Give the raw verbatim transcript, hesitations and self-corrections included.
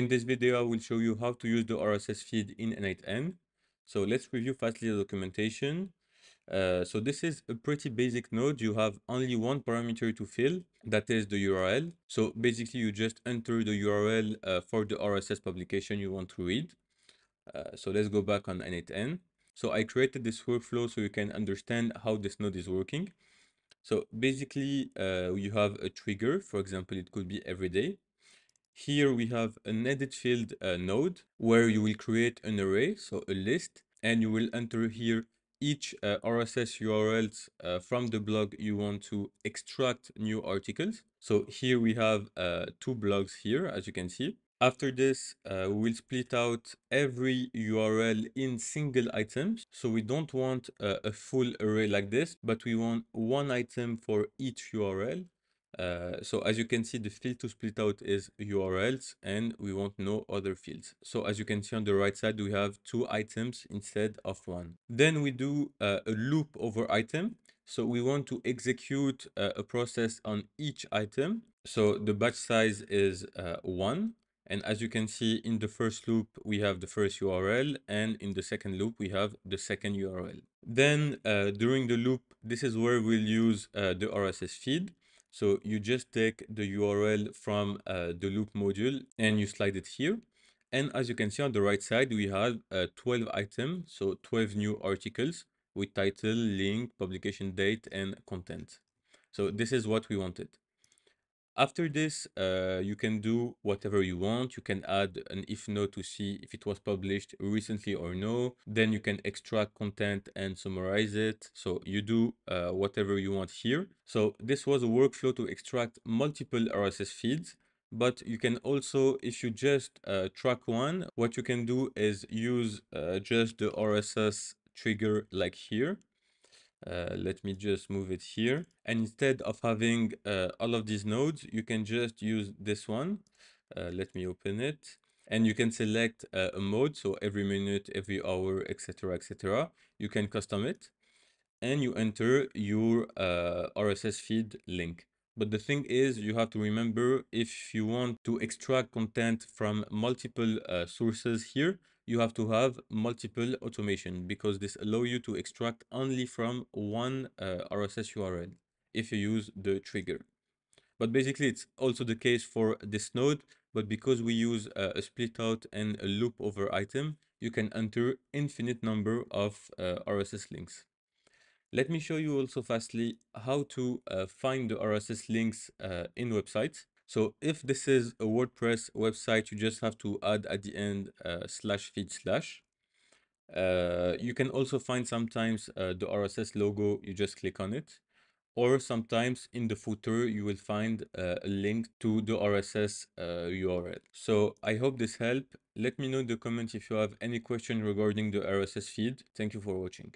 In this video, I will show you how to use the R S S feed in N eight N. So let's review fastly the documentation. Uh, so this is a pretty basic node. You have only one parameter to fill, that is the U R L. So basically you just enter the U R L uh, for the R S S publication you want to read. Uh, so let's go back on N eight N. So I created this workflow so you can understand how this node is working. So basically uh, you have a trigger, for example, it could be every day. Here we have an edit field uh, node where you will create an array, so a list, and you will enter here each uh, R S S U R Ls uh, from the blog you want to extract new articles. So here we have uh, two blogs here, as you can see. After this, uh, we will split out every U R L in single items. So we don't want uh, a full array like this, but we want one item for each U R L. Uh, so as you can see, the field to split out is U R Ls and we want no other fields. So as you can see on the right side, we have two items instead of one. Then we do uh, a loop over item. So we want to execute uh, a process on each item. So the batch size is uh, one. And as you can see, in the first loop, we have the first U R L, and in the second loop, we have the second U R L. Then uh, during the loop, this is where we'll use uh, the R S S feed. So you just take the U R L from uh, the loop module and you slide it here. And as you can see on the right side, we have uh, twelve items, so twelve new articles with title, link, publication date, and content. So this is what we wanted. After this, uh, you can do whatever you want. You can add an if node to see if it was published recently or no. Then you can extract content and summarize it. So you do uh, whatever you want here. So this was a workflow to extract multiple R S S feeds. But you can also, if you just uh, track one, what you can do is use uh, just the R S S trigger like here. Uh, let me just move it here, and instead of having uh, all of these nodes, you can just use this one. Uh, let me open it, and you can select uh, a mode, so every minute, every hour, etc, etc. You can custom it, and you enter your uh, R S S feed link. But the thing is, you have to remember, if you want to extract content from multiple uh, sources here, you have to have multiple automation, because this allows you to extract only from one uh, R S S U R L if you use the trigger. But basically, it's also the case for this node. But because we use uh, a split out and a loop over item, you can enter infinite number of uh, R S S links. Let me show you also fastly how to uh, find the R S S links uh, in websites. So if this is a WordPress website, you just have to add at the end uh, slash feed slash. Uh, you can also find sometimes uh, the R S S logo, you just click on it. Or sometimes in the footer, you will find uh, a link to the R S S uh, U R L. So I hope this helped. Let me know in the comments if you have any question regarding the R S S feed. Thank you for watching.